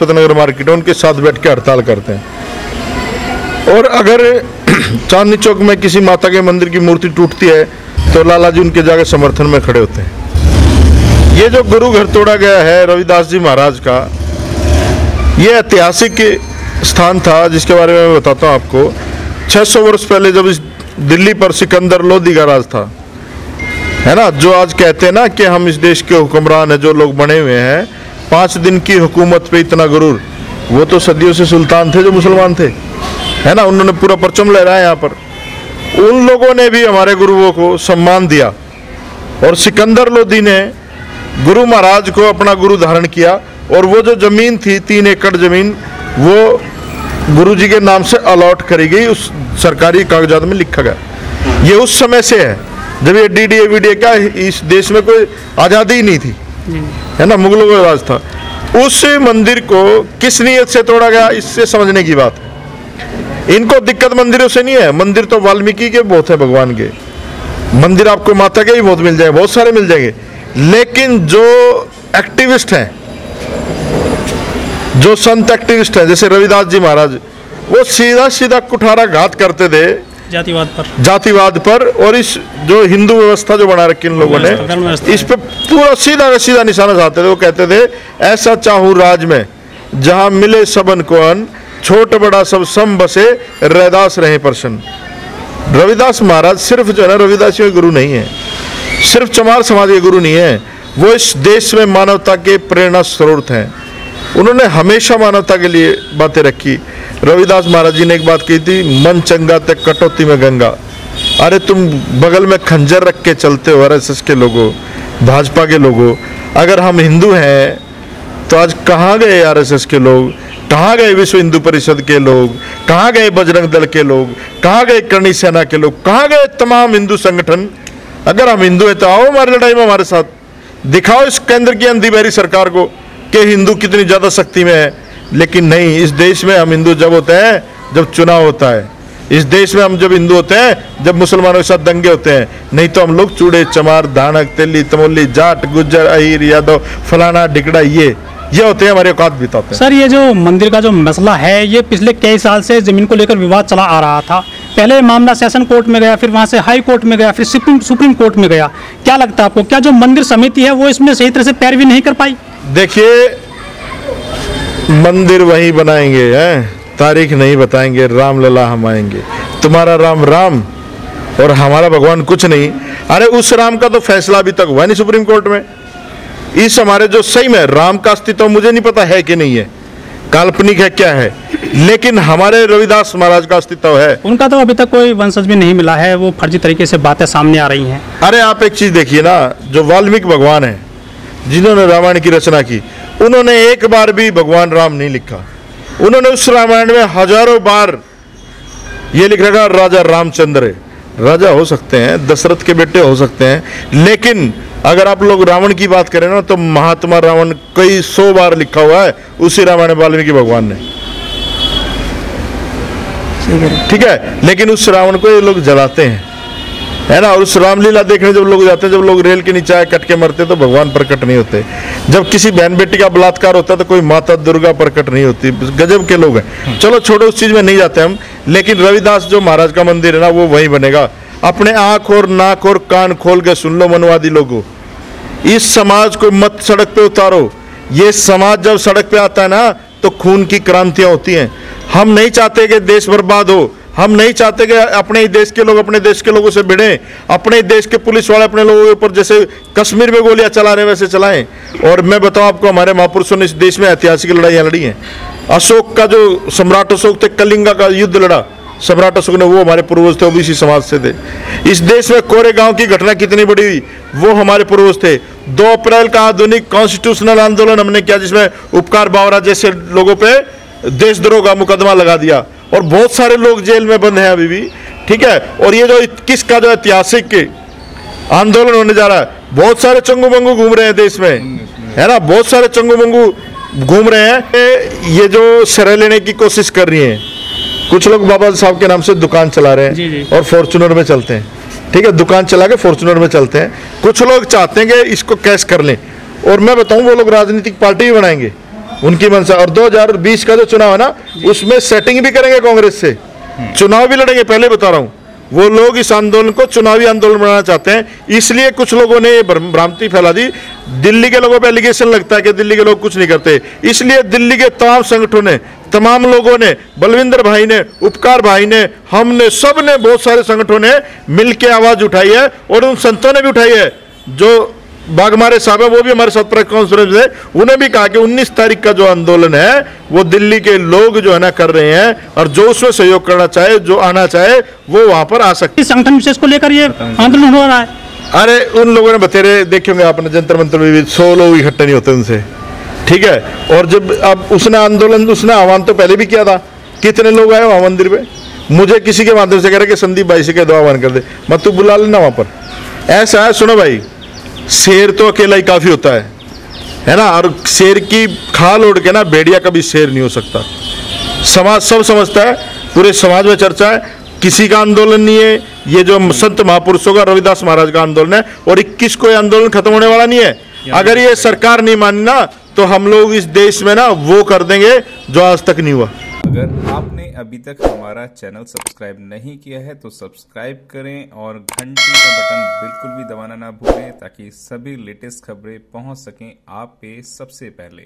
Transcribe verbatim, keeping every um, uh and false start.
Lajpat Nagar market है उनके साथ बैठ के हड़ताल करते हैं। और अगर चांदनी चौक में किसी माता के मंदिर की मूर्ति टूटती है तो लाला जी उनके जाके समर्थन में खड़े होते हैं। ये जो गुरु घर तोड़ा गया है रविदास जी महाराज का, ये ऐतिहासिक स्थान था जिसके बारे में मैं बताता हूँ आपको। छह सौ वर्ष पहले जब इस दिल्ली पर सिकंदर लोदी का राज था, है ना, जो आज कहते हैं ना कि हम इस देश के हुक्मरान हैं जो लोग बने हुए हैं, पाँच दिन की हुकूमत पे इतना गुरूर, वो तो सदियों से सुल्तान थे जो मुसलमान थे, है ना, उन्होंने पूरा परचम लहराया यहाँ पर। उन लोगों ने भी हमारे गुरुओं को सम्मान दिया और सिकंदर लोदी ने गुरु महाराज को अपना गुरु धारण किया और वो जो ज़मीन थी तीन एकड़ ज़मीन वो गुरु जी के नाम से अलॉट करी गई, उस सरकारी कागजात में लिखा गया। ये उस समय से है जब ये डीडीए वीडीए का इस देश में कोई आज़ादी ही नहीं थी, है ना, मुगलों का राज था। उस मंदिर को किस नीयत से तोड़ा गया इससे समझने की बात है। इनको दिक्कत मंदिरों से नहीं है, मंदिर तो वाल्मीकि के बहुत है, भगवान के मंदिर आपको माता के ही बहुत मिल जाएंगे, बहुत सारे मिल जाएंगे। लेकिन जो एक्टिविस्ट हैं, जो संत एक्टिविस्ट हैं जैसे रविदास जी महाराज, वो सीधा सीधा कुठाराघात करते थे जातिवाद पर जातिवाद पर और इस जो हिंदू व्यवस्था जो बना रखी इन लोगों ने, इस पे पूरा सीधा सीधा निशाना साधते थे। वो कहते थे ऐसा चाहूं राज में जहां मिले सबन को अन, छोट बड़ा सब सम बसे, रैदास रहे परसन। रविदास महाराज सिर्फ जो है ना रविदासियों के गुरु नहीं है, सिर्फ चमार समाज के गुरु नहीं है, वो इस देश में मानवता के प्रेरणा स्रोत हैं। उन्होंने हमेशा मानवता के लिए बातें रखी। रविदास महाराज जी ने एक बात कही थी, मन चंगा ते कटौती में गंगा। अरे तुम बगल में खंजर रख के चलते हो आरएसएस के लोगों, भाजपा के लोगों। अगर हम हिंदू हैं तो आज कहाँ गए आरएसएस के लोग, कहाँ गए विश्व हिंदू परिषद के लोग, कहाँ गए बजरंग दल के लोग, कहाँ गए करणी सेना के लोग, कहाँ गए तमाम हिंदू संगठन। अगर हम हिंदू हैं तो आओ हमारी लड़ाई में हमारे साथ, दिखाओ इस केंद्र की अंधी बहरी सरकार को कि हिंदू कितनी ज़्यादा शक्ति में है। लेकिन नहीं, इस देश में हम हिंदू जब होते हैं जब चुनाव होता है, इस देश में हम जब हिंदू होते हैं जब मुसलमानों के साथ दंगे होते हैं। नहीं तो हम लोग चूड़े चमार धानक तेली तमोली जाट गुज्जर अहिर यादव फलाना ढिकड़ा ये ये होते हैं, हमारे औकात बिताते हैं। सर, ये जो मंदिर का जो मसला है ये पिछले कई साल से ज़मीन को लेकर विवाद चला आ रहा था। पहले मामला सेशन कोर्ट में गया, फिर वहाँ से हाई कोर्ट में गया, फिर सुप्रीम सुप्रीम कोर्ट में गया। क्या लगता है आपको, क्या जो मंदिर समिति है वो इसमें सही तरह से पैरवी नहीं कर पाई? देखिए, मंदिर वही बनाएंगे हैं, तारीख नहीं बताएंगे, रामलला हम आएंगे, तुम्हारा राम राम और हमारा भगवान कुछ नहीं। अरे उस राम का तो फैसला अभी तक हुआ नहीं सुप्रीम कोर्ट में। इस हमारे जो सही में राम का अस्तित्व मुझे नहीं पता है कि नहीं है, काल्पनिक है क्या है, लेकिन हमारे रविदास महाराज का अस्तित्व है। उनका तो अभी तक कोई वंशज भी नहीं मिला है, वो फर्जी तरीके से बातें सामने आ रही हैं। अरे आप एक चीज़ देखिए ना, जो वाल्मीकि भगवान है जिन्होंने रामायण की रचना की, उन्होंने एक बार भी भगवान राम नहीं लिखा। उन्होंने उस रामायण में हजारों बार ये लिख रखा राजा रामचंद्र। राजा हो सकते हैं, दशरथ के बेटे हो सकते हैं, लेकिन अगर आप लोग रावण की बात करें ना तो महात्मा रावण कई सौ बार लिखा हुआ है उसी रामायण वाल्मीकि भगवान ने, ठीक है। लेकिन उस रावण को ये लोग जलाते हैं, है ना। और उस रामलीला देखने जब लोग जाते हैं, जब लोग रेल के नीचे आए कट के मरते तो भगवान प्रकट नहीं होते। जब किसी बहन बेटी का बलात्कार होता है तो कोई माता दुर्गा प्रकट नहीं होती। गजब के लोग हैं। चलो छोड़ो, उस चीज़ में नहीं जाते हम। लेकिन रविदास जो महाराज का मंदिर है ना वो वहीं बनेगा। अपने आँख और नाक और कान खोल के सुन लो मनवादी लोगों, इस समाज को मत सड़क पर उतारो। ये समाज जब सड़क पर आता है ना तो खून की क्रांतियाँ होती हैं। हम नहीं चाहते कि देश बर्बाद हो, हम नहीं चाहते कि अपने ही देश के लोग अपने देश के लोगों से भिड़ें, अपने ही देश के पुलिस वाले अपने लोगों के ऊपर जैसे कश्मीर में गोलियां चला रहे वैसे चलाएं। और मैं बताऊं आपको, हमारे महापुरुषों ने इस देश में ऐतिहासिक लड़ाइयां लड़ी हैं। अशोक का जो सम्राट अशोक थे, कलिंगा का युद्ध लड़ा सम्राट अशोक ने, वो हमारे पूर्वज थे, ओबीसी समाज से थे। इस देश में कोरेगांव की घटना कितनी बड़ी हुई, वो हमारे पूर्वज थे। दो अप्रैल का आधुनिक कॉन्स्टिट्यूशनल आंदोलन हमने किया जिसमें उपकार बावरा जैसे लोगों पर देशद्रोह का मुकदमा लगा दिया और बहुत सारे लोग जेल में बंद हैं अभी भी, ठीक है। और ये जो इक्कीस का जो ऐतिहासिक आंदोलन होने जा रहा है, बहुत सारे चंगू बंगू घूम रहे हैं देश में, है ना, बहुत सारे चंगू बंगू घूम रहे हैं। ये जो शरण लेने की कोशिश कर रही हैं, कुछ लोग बाबा साहब के नाम से दुकान चला रहे हैं जी जी। और फॉर्चुनर में चलते हैं, ठीक है, दुकान चला के फॉर्चुनर में चलते हैं। कुछ लोग चाहते हैं कि इसको कैश कर लें। और मैं बताऊँ, वो लोग राजनीतिक पार्टी भी बनाएंगे, उनकी मनसा। और दो हज़ार बीस का जो चुनाव है ना उसमें सेटिंग भी करेंगे, कांग्रेस से चुनाव भी लड़ेंगे, पहले बता रहा हूँ। वो लोग इस आंदोलन को चुनावी आंदोलन बनाना चाहते हैं, इसलिए कुछ लोगों ने भ्रांति फैला दी। दिल्ली के लोगों पे एलिगेशन लगता है कि दिल्ली के लोग कुछ नहीं करते, इसलिए दिल्ली के तमाम संगठनों ने, तमाम लोगों ने, बलविंदर भाई ने, उपकार भाई ने, हमने, सब ने, बहुत सारे संगठनों ने मिल के आवाज़ उठाई है और उन संतों ने भी उठाई है। जो बागमारे साहब है वो भी हमारे साथ प्रेस कॉन्फ्रेंस में, उन्हें भी कहा कि उन्नीस तारीख का जो आंदोलन है वो दिल्ली के लोग जो है ना कर रहे हैं, और जो उसमें सहयोग करना चाहे, जो आना चाहे वो वहाँ पर आ सकते। संगठन विशेष को लेकर ये आंदोलन हो रहा है। अरे उन लोगों ने बतेरे देखे होंगे आपने, जंतर मंतर में भी सौ लोग इकट्ठे नहीं होते उनसे, ठीक है। और जब अब उसने आंदोलन, उसने आह्वान तो पहले भी किया था, कितने लोग आए वहाँ मंदिर पे। मुझे किसी के माध्यम से कह रहे कि संदीप भाई से कह दो आह्वान कर दे, मत तू बुला लेना वहाँ पर। ऐसा है, सुनो भाई, शेर तो अकेला ही काफ़ी होता है, है ना, और शेर की खाल ओढ़ के ना भेड़िया कभी शेर नहीं हो सकता। समाज सब समझता है, पूरे समाज में चर्चा है, किसी का आंदोलन नहीं है। ये जो संत महापुरुषों का, रविदास महाराज का आंदोलन है, और इक्कीस को ये आंदोलन खत्म होने वाला नहीं है। अगर ये सरकार नहीं मानी ना तो हम लोग इस देश में ना वो कर देंगे जो आज तक नहीं हुआ। अगर आपने अभी तक हमारा चैनल सब्सक्राइब नहीं किया है तो सब्सक्राइब करें और घंटी का बटन बिल्कुल भी दबाना ना भूलें, ताकि सभी लेटेस्ट खबरें पहुंच सकें आप पे सबसे पहले।